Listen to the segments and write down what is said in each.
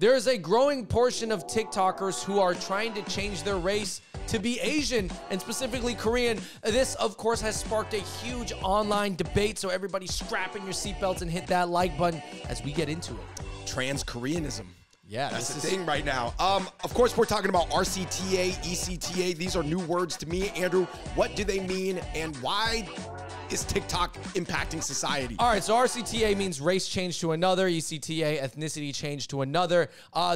There is a growing portion of TikTokers who are trying to change their race to be Asian and specifically Korean. This, of course, has sparked a huge online debate, so everybody strap in your seatbelts and hit that like button as we get into it. Trans-Koreanism. Yeah, that's the thing right now. Of course, we're talking about RCTA, ECTA. These are new words to me. Andrew, what do they mean and why is TikTok impacting society? All right, so RCTA means race change to another, ECTA, ethnicity change to another.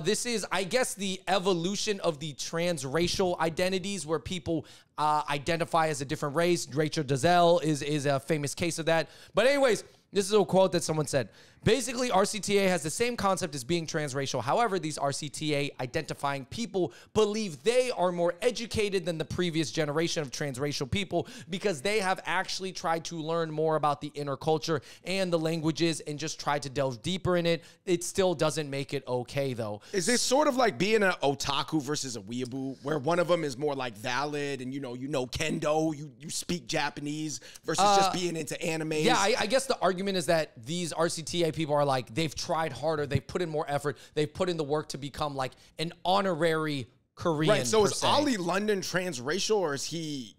This is, I guess, the evolution of the transracial identities where people identify as a different race. Rachel Dolezal is a famous case of that. But anyways, this is a quote that someone said. Basically, RCTA has the same concept as being transracial. However, these RCTA-identifying people believe they are more educated than the previous generation of transracial people because they have actually tried to learn more about the inner culture and the languages and just tried to delve deeper in it. It still doesn't make it okay, though. Is this sort of like being an otaku versus a weeaboo, where one of them is more like valid and, you know kendo, you speak Japanese versus just being into anime? Yeah, I guess the argument is that these RCTA people are like, they've tried harder, they've put in more effort, they've put in the work to become like an honorary Korean. Right, so is Ollie London transracial or is he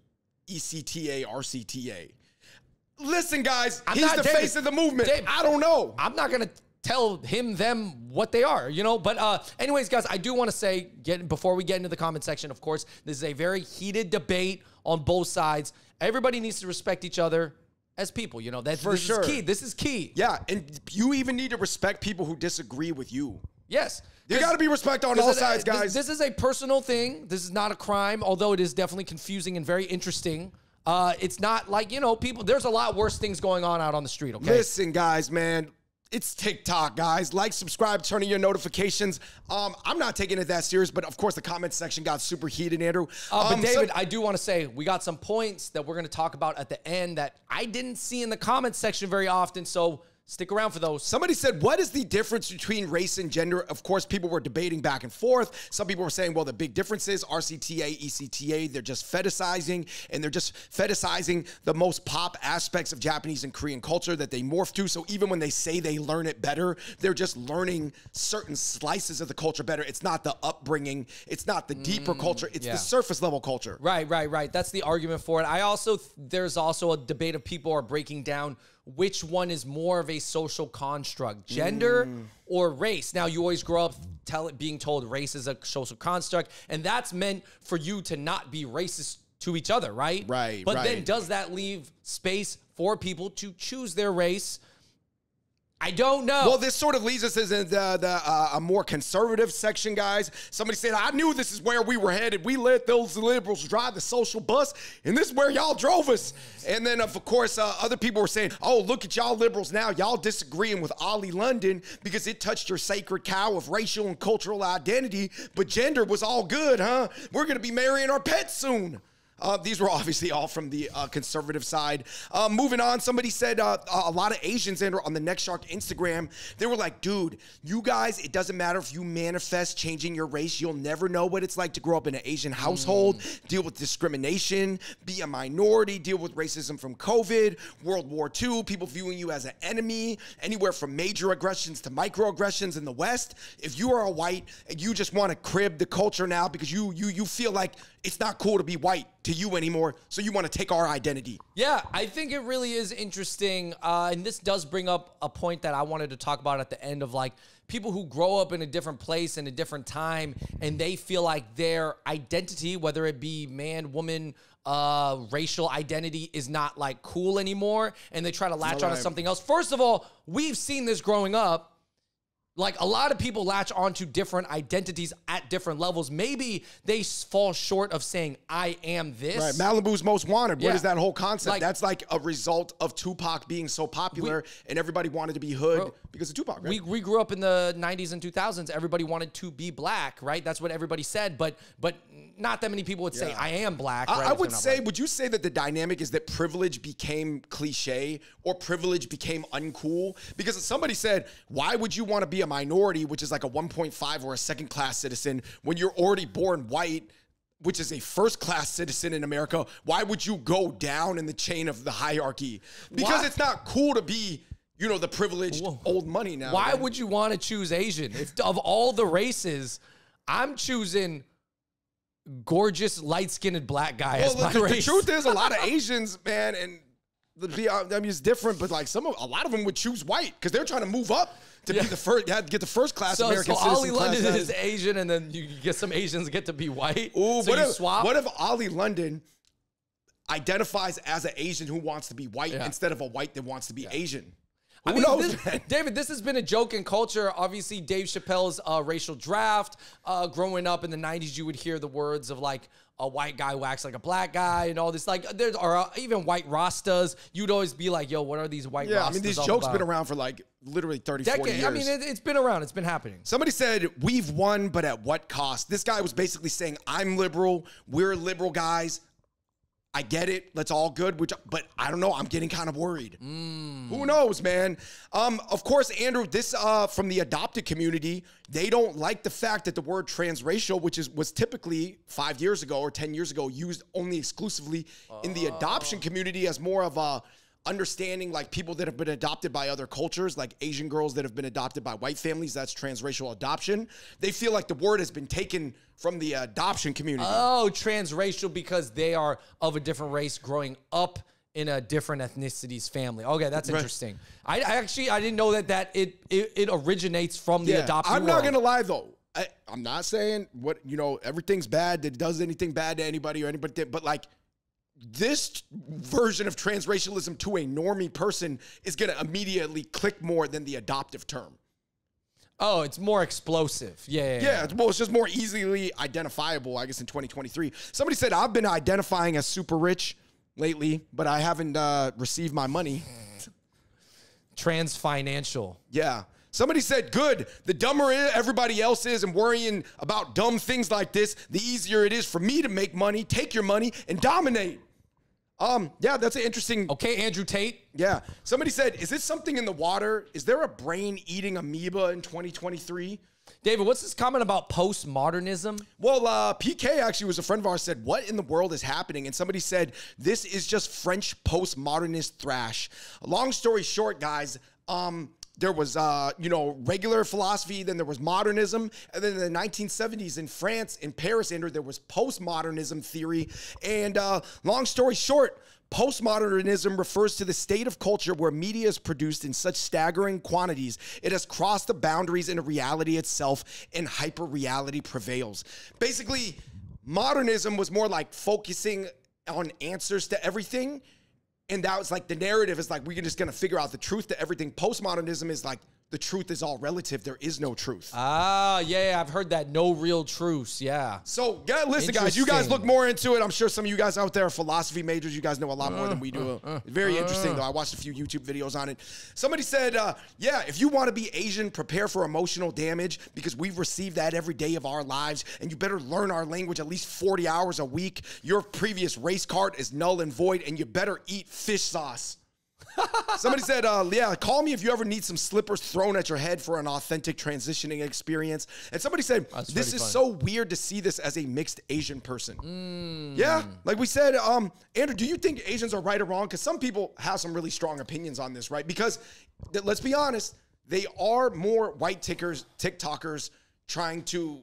ECTA, RCTA? Listen, guys, he's the face of the movement. I don't know. I'm not going to tell him, them, what they are, you know? But anyways, guys, I do want to say, before we get into the comment section, of course, this is a very heated debate on both sides. Everybody needs to respect each other as people, you know, that's for sure. Is key. This is key. Yeah, and you even need to respect people who disagree with you. Yes. There got to be respect on all sides, guys. This is a personal thing. This is not a crime, although it is definitely confusing and very interesting. It's not like, you know, people, there's a lot worse things going on out on the street, okay? Listen, guys, man. It's TikTok, guys. Like, subscribe, turn on your notifications. I'm not taking it that serious, but of course the comment section got super heated, Andrew. But David, I do want to say we got some points that we're going to talk about at the end that I didn't see in the comment section very often, so stick around for those. Somebody said, what is the difference between race and gender? Of course, people were debating back and forth. Some people were saying, well, the big difference is RCTA, ECTA, they're just fetishizing, and they're just fetishizing the most pop aspects of Japanese and Korean culture that they morph to. So even when they say they learn it better, they're just learning certain slices of the culture better. It's not the upbringing. It's not the deeper culture. It's the surface level culture. Right, right, right. That's the argument for it. I also, there's also a debate of people are breaking down which one is more of a social construct, gender or race. Now, you always grow up being told race is a social construct, and that's meant for you to not be racist to each other, right? Right, but then does that leave space for people to choose their race? I don't know. Well, this sort of leads us into a more conservative section, guys. Somebody said, I knew this is where we were headed. We let those liberals drive the social bus, and this is where y'all drove us. And then, of course, other people were saying, oh, look at y'all liberals now. Y'all disagreeing with Ollie London because it touched your sacred cow of racial and cultural identity, but gender was all good, huh? We're going to be marrying our pets soon. These were obviously all from the conservative side. Moving on, somebody said a lot of Asians on the Next Shark Instagram, they were like, dude, you guys, it doesn't matter if you manifest changing your race. You'll never know what it's like to grow up in an Asian household, deal with discrimination, be a minority, deal with racism from COVID, World War II, people viewing you as an enemy, anywhere from major aggressions to microaggressions in the West. If you are a white, you just want to crib the culture now because you feel like it's not cool to be white to you anymore, so you want to take our identity. Yeah, I think it really is interesting, and this does bring up a point that I wanted to talk about at the end of, like, people who grow up in a different place and a different time, and they feel like their identity, whether it be man, woman, racial identity, is not, like, cool anymore, and they try to latch on to something else. First of all, we've seen this growing up. Like, a lot of people latch onto different identities at different levels. Maybe they fall short of saying, I am this. Right, Malibu's Most Wanted. What is that whole concept? Like, that's like a result of Tupac being so popular and everybody wanted to be hood because of Tupac, right? We grew up in the 90s and 2000s. Everybody wanted to be black, right? That's what everybody said, but not that many people would say, I am black. Right? I would say, would you say that the dynamic is that privilege became cliche or privilege became uncool? Because somebody said, why would you want to be a minority, which is like a 1.5 or a second-class citizen, when you're already born white, which is a first-class citizen in America? Why would you go down in the chain of the hierarchy? Because it's not cool to be you know, the privileged old money now. Why would you want to choose Asian? If of all the races, I'm choosing gorgeous, light-skinned black guy as my race. The truth is, a lot of Asians, man, and I mean, it's different, but like a lot of them would choose white because they're trying to move up to be the first, get the first class American citizen. So Ollie London is Asian, and then you get some Asians get to be white. Ooh, so what if Ollie London identifies as an Asian who wants to be white instead of a white that wants to be Asian? I mean, David, this has been a joke in culture. Obviously, Dave Chappelle's racial draft. Growing up in the 90s, you would hear the words of like, a white guy whacks like a black guy and all this. Like, there are even white Rastas. You'd always be like, yo, what are these white Rastas? I mean, these jokes been around for like literally 30, 40 years. I mean, it's been around. It's been happening. Somebody said, we've won, but at what cost? This guy was basically saying, I'm liberal. We're liberal guys. I get it. That's all good. But I don't know. I'm getting kind of worried. Who knows, man? Of course, Andrew, this from the adopted community, they don't like the fact that the word transracial, which was typically 5 years ago or 10 years ago, used only exclusively in the adoption community as more of a understanding, like people that have been adopted by other cultures, like Asian girls that have been adopted by white families. That's transracial adoption. They feel like the word has been taken from the adoption community. Oh, transracial because they are of a different race growing up in a different ethnicity's family. Okay, that's interesting. I didn't know that it originates from the adoption world. I'm not gonna lie though. I'm not saying everything's bad that does anything bad to anybody or anybody, but like, this version of transracialism to a normie person is going to immediately click more than the adoptive term. Oh, it's more explosive. Yeah. Well, it's just more easily identifiable, I guess, in 2023. Somebody said, I've been identifying as super rich lately, but I haven't received my money. Trans financial. Yeah. Somebody said, good, the dumber everybody else is and worrying about dumb things like this, the easier it is for me to make money, take your money, and dominate. Yeah, that's an interesting... Okay, Andrew Tate. Yeah. Somebody said, is this something in the water? Is there a brain-eating amoeba in 2023? David, what's this comment about postmodernism? Well, PK actually was a friend of ours, said, what in the world is happening? And somebody said, this is just French postmodernist thrash. Long story short, guys, there was, regular philosophy, then there was modernism, and then in the 1970s in France, in Paris, there was postmodernism theory, and long story short, postmodernism refers to the state of culture where media is produced in such staggering quantities, it has crossed the boundaries into reality itself, and hyper-reality prevails. Basically, modernism was more like focusing on answers to everything, and that was like the narrative is like, we're just going to figure out the truth to everything. Postmodernism is like, the truth is all relative. There is no truth. Ah, yeah, I've heard that. No real truths. Yeah. So yeah, listen, guys, you guys look more into it. I'm sure some of you guys out there are philosophy majors. You guys know a lot more than we do. Very interesting, though. I watched a few YouTube videos on it. Somebody said, yeah, if you want to be Asian, prepare for emotional damage because we've received that every day of our lives, and you better learn our language at least 40 hours a week. Your previous race card is null and void, and you better eat fish sauce. Somebody said, yeah, call me if you ever need some slippers thrown at your head for an authentic transitioning experience. And somebody said, this is so weird to see this as a mixed Asian person. Yeah, like we said, Andrew, do you think Asians are right or wrong? Because some people have some really strong opinions on this, right? Because let's be honest, they are more white TikTokers trying to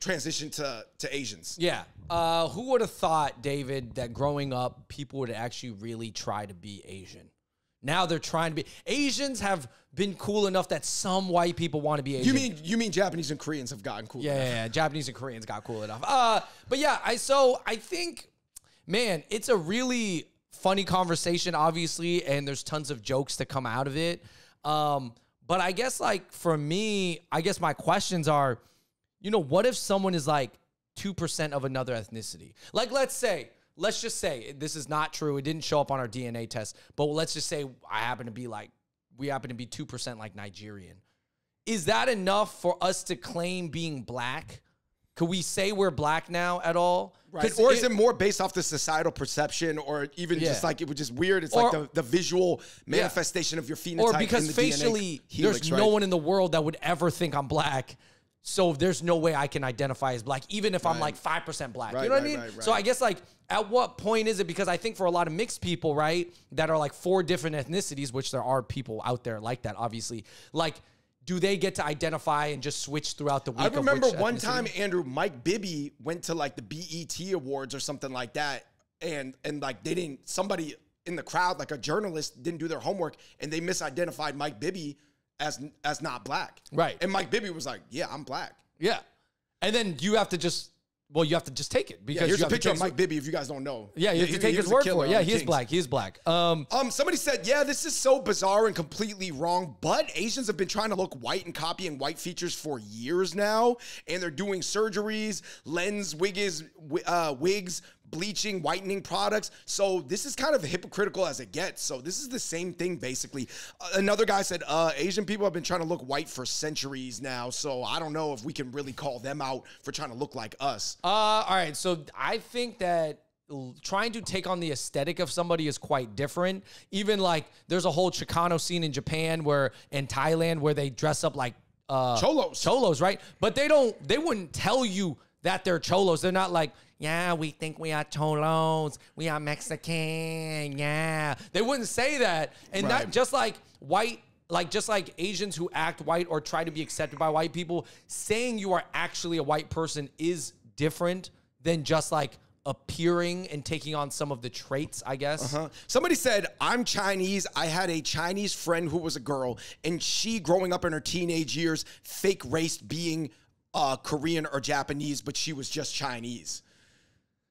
transition to Asians. Yeah. Who would have thought, David, that growing up, people would actually really try to be Asian? Now they're trying to be. Asians have been cool enough that some white people want to be Asian. You mean Japanese and Koreans have gotten cool enough? Yeah, Japanese and Koreans got cool enough. But yeah, I think, man, it's a really funny conversation, obviously, and there's tons of jokes that come out of it. But I guess, like, for me, I guess my questions are, what if someone is, like, 2% of another ethnicity? Like, let's just say, this is not true. It didn't show up on our DNA test. But let's just say we happen to be 2% like Nigerian. Is that enough for us to claim being black? Could we say we're black now at all? Right. Or is it more based off the societal perception or even just like, it was just weird. It's like the visual manifestation of your phenotype. Or because facially, there's no one in the world that would ever think I'm black. So there's no way I can identify as black, even if I'm like 5% black. You know what I mean? So I guess like, at what point is it? Because I think for a lot of mixed people, right, that are like 4 different ethnicities, which there are people out there like that, obviously. Like, do they get to identify and just switch throughout the week? I remember one time, Andrew, Mike Bibby went to like the BET Awards or something like that. And like they didn't, somebody in the crowd, like a journalist, didn't do their homework and they misidentified Mike Bibby as not black. Right. And Mike Bibby was like, yeah, I'm black. Yeah. And then you have to just, well, you have to just take it. Because yeah, here's a picture of Mike Bibby if you guys don't know. Yeah, you have to take his word for it. Yeah, he is black. He is black. Somebody said, yeah, this is so bizarre and completely wrong, but Asians have been trying to look white and copying white features for years now. And they're doing surgeries, lens wigs, bleaching, whitening products. So this is kind of hypocritical as it gets. So this is the same thing, basically. Another guy said, Asian people have been trying to look white for centuries now. So I don't know if we can really call them out for trying to look like us. All right. So I think that trying to take on the aesthetic of somebody is quite different. Even like there's a whole Chicano scene in Japan where, in Thailand, where they dress up like cholos, right? But they don't, they wouldn't tell you that they're cholos. They're not like, yeah, we think we are cholos. We are Mexican. Yeah. They wouldn't say that. And not just like white, like just like Asians who act white or try to be accepted by white people, saying you are actually a white person is different than just like appearing and taking on some of the traits, I guess. Somebody said, I'm Chinese. I had a Chinese friend who was a girl, and she, growing up in her teenage years, fake raced being Korean or Japanese, but she was just Chinese.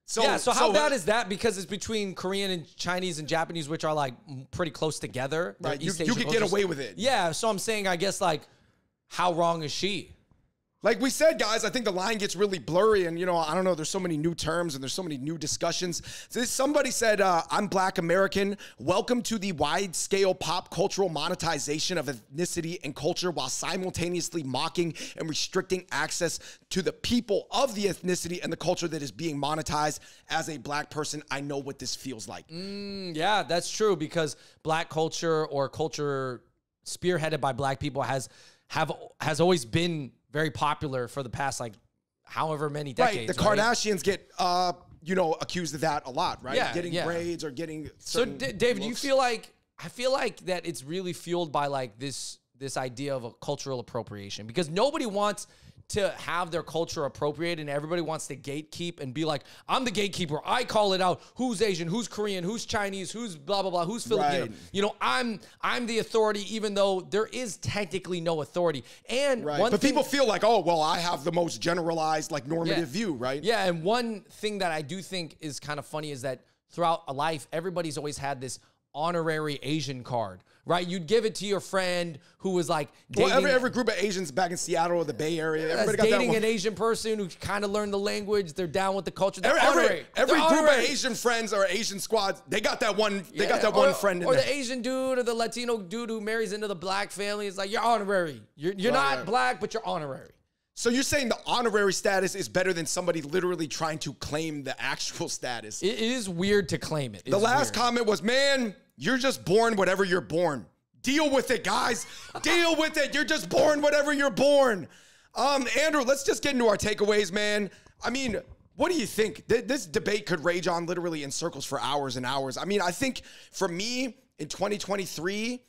So, yeah, so how bad is that? Because it's between Korean and Chinese and Japanese, which are like pretty close together. Right, you could get away with it. Yeah, so I'm saying, I guess, like, how wrong is she? Like we said, guys, I think the line gets really blurry and, you know, I don't know, there's so many new terms and there's so many new discussions. So somebody said, I'm Black American. Welcome to the wide-scale pop cultural monetization of ethnicity and culture while simultaneously mocking and restricting access to the people of the ethnicity and the culture that is being monetized. As a black person, I know what this feels like. Yeah, that's true, because black culture or culture spearheaded by black people has always been very popular for the past, like, however many decades. Right, the Kardashians get, you know, accused of that a lot, right? Yeah, getting braids or getting certain looks. So, Dave, do you feel like, I feel like that it's really fueled by, like, this idea of a cultural appropriation, because nobody wants to have their culture appropriated and everybody wants to gatekeep and be like, I'm the gatekeeper. I call it out. Who's Asian? Who's Korean? Who's Chinese? Who's blah, blah, blah? Who's Filipino? Right. You know, I'm the authority, even though there is technically no authority. And but people feel like, oh, well, I have the most generalized, like, normative view, right? Yeah, and one thing that I do think is kind of funny is that throughout a life, everybody's always had this honorary Asian card, right? You'd give it to your friend who was like dating. Well, every group of Asians back in Seattle or the Bay Area, everybody got dating an Asian person who kind of learned the language. They're down with the culture. Every group of Asian friends or Asian squads, they got that one. They got that one friend. Or the Asian dude or the Latino dude who marries into the black family. It's like, you're honorary. You're not black, but you're honorary. So you're saying the honorary status is better than somebody literally trying to claim the actual status. It is weird to claim it. The last comment was, man, you're just born whatever you're born. Deal with it, guys. Deal with it. You're just born whatever you're born. Andrew, let's just get into our takeaways, man. I mean, what do you think? This debate could rage on literally in circles for hours and hours. I mean, I think for me in 2023,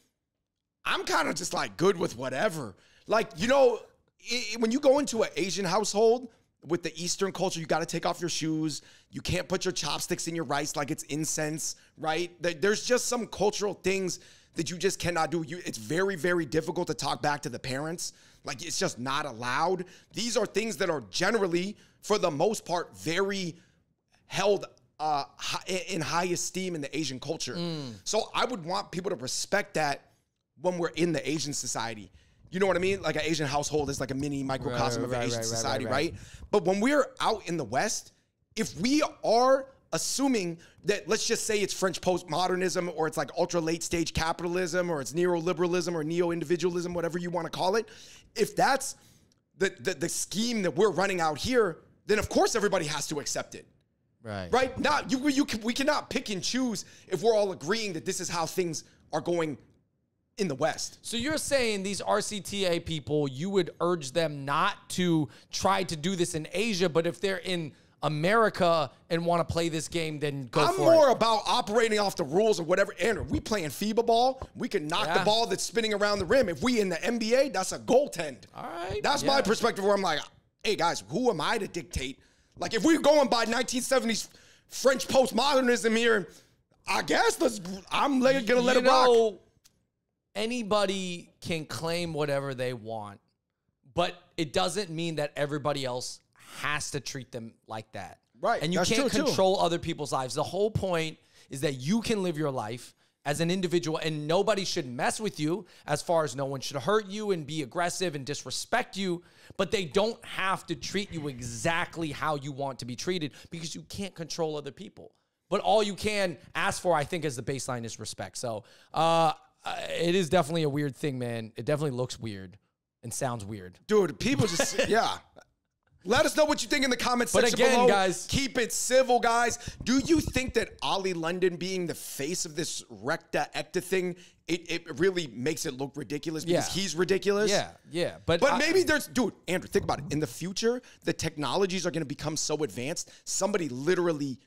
I'm kind of just like good with whatever. Like, you know, when you go into an Asian household with the Eastern culture, you got to take off your shoes. You can't put your chopsticks in your rice like it's incense, right? There's just some cultural things that you just cannot do. It's very, very difficult to talk back to the parents. Like, it's just not allowed. These are things that are generally, for the most part, very held in high esteem in the Asian culture. So I would want people to respect that when we're in the Asian society. You know what I mean? Like an Asian household is like a mini microcosm of an Asian society, right? But when we're out in the West, if we are assuming that, let's just say it's French postmodernism or it's like ultra late stage capitalism or it's neoliberalism or neo-individualism, whatever you want to call it. If that's the scheme that we're running out here, then of course everybody has to accept it. Right. Right? Not, we cannot pick and choose if we're all agreeing that this is how things are going in the West. So you're saying these RCTA people, you would urge them not to try to do this in Asia, but if they're in America and want to play this game, then go for it. I'm more about operating off the rules or whatever. Andrew, we playing FIBA ball. We can knock the ball that's spinning around the rim. If we in the NBA, that's a goaltend. All right. That's my perspective where I'm like, hey, guys, who am I to dictate? Like, if we're going by 1970s French postmodernism here, I guess I'm going to let it rock. Anybody can claim whatever they want, but it doesn't mean that everybody else has to treat them like that. Right. And you can't control other people's lives. The whole point is that you can live your life as an individual and nobody should mess with you, as far as no one should hurt you and be aggressive and disrespect you, but they don't have to treat you exactly how you want to be treated because you can't control other people. But all you can ask for, I think, as the baseline is respect. So it is definitely a weird thing, man. It definitely looks weird and sounds weird. Dude, people just, Let us know what you think in the comments section below. Guys, keep it civil, guys. Do you think that Ollie London being the face of this recta ecta thing, it really makes it look ridiculous because he's ridiculous? Yeah. But maybe there's, dude, Andrew, think about it. In the future, the technologies are going to become so advanced, somebody literally,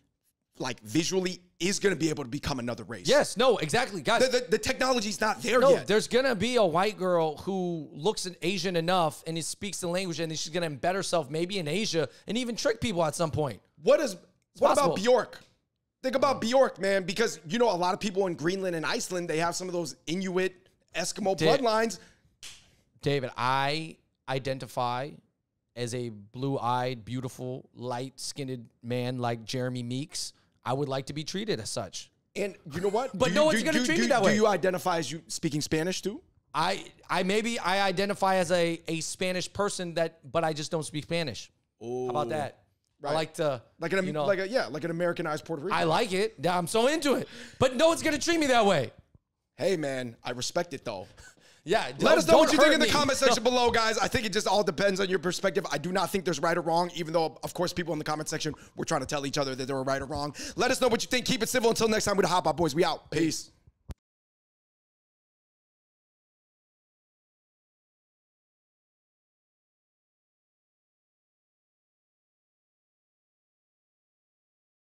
like, visually is going to be able to become another race. Yes, no, exactly, guys. The technology's not there yet. No, there's going to be a white girl who looks Asian enough and speaks the language, and then she's going to embed herself maybe in Asia and even trick people at some point. What about Björk? Think about Björk, man, because, you know, a lot of people in Greenland and Iceland, they have some of those Inuit, Eskimo bloodlines. David, I identify as a blue-eyed, beautiful, light-skinned man like Jeremy Meeks. I would like to be treated as such. And you know what? But no one's going to treat me that way. Do you identify as you speaking Spanish too? I identify as a Spanish person but I just don't speak Spanish. Ooh. How about that? Right. I like to like an Americanized Puerto Rican. I like it. I'm so into it. But no one's going to treat me that way. Hey man, I respect it though. Yeah, let us know what you think in the comment section below, guys. I think it just all depends on your perspective. I do not think there's right or wrong, even though, of course, people in the comment section were trying to tell each other that they were right or wrong. Let us know what you think. Keep it civil. Until next time, we're the Hot Pot Boys. We out. Peace.